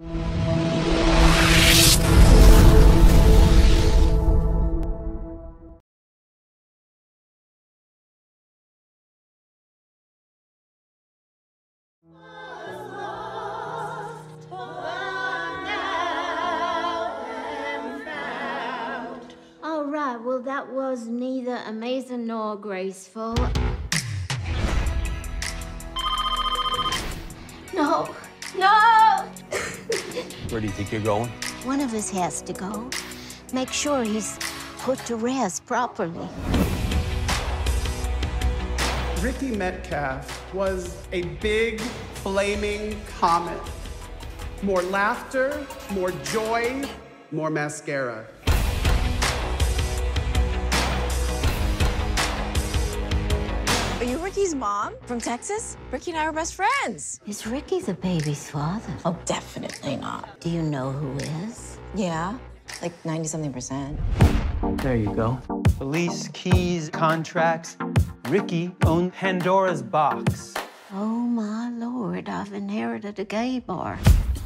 Alright, well that was neither amazing nor graceful. No! No! Where do you think you're going? One of us has to go. Make sure he's put to rest properly. Ricky Metcalf was a big, flaming comet. More laughter, more joy, more mascara. Are you Ricky's mom from Texas? Ricky and I are best friends. Is Ricky the baby's father? Oh, definitely not. Do you know who is? Yeah, like 90-something%. There you go. Police, keys, contracts. Ricky owned Pandora's box. Oh, my Lord, I've inherited a gay bar.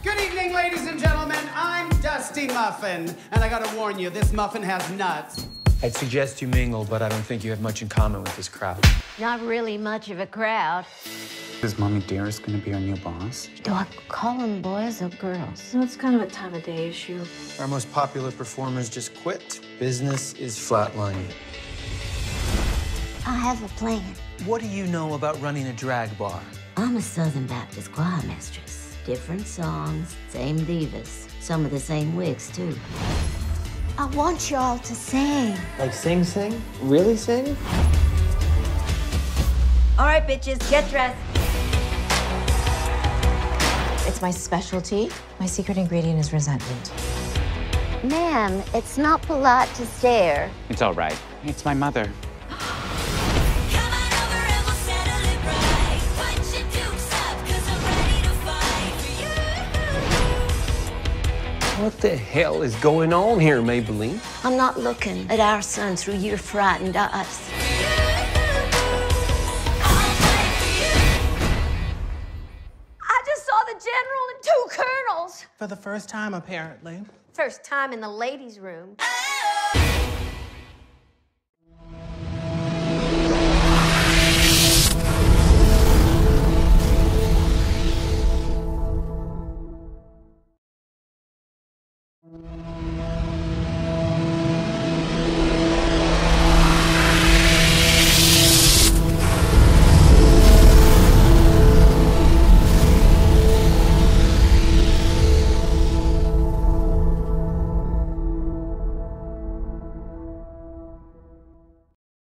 Good evening, ladies and gentlemen. I'm Dusty Muffin, and I gotta warn you, this muffin has nuts. I'd suggest you mingle, but I don't think you have much in common with this crowd. Not really much of a crowd. Is Mommy Dearest gonna be our new boss? Do I call them boys or girls? No, it's kind of a time of day issue. Our most popular performers just quit. Business is flatlining. I have a plan. What do you know about running a drag bar? I'm a Southern Baptist choir mistress. Different songs, same divas. Some of the same wigs, too. I want y'all to sing. Like sing, sing? Really sing? All right, bitches, get dressed. It's my specialty. My secret ingredient is resentment. Ma'am, it's not polite to stare. It's all right. It's my mother. What the hell is going on here, Maybelline? I'm not looking at our son through your frightened eyes. I just saw the general and 2 colonels. For the first time, apparently. First time in the ladies' room.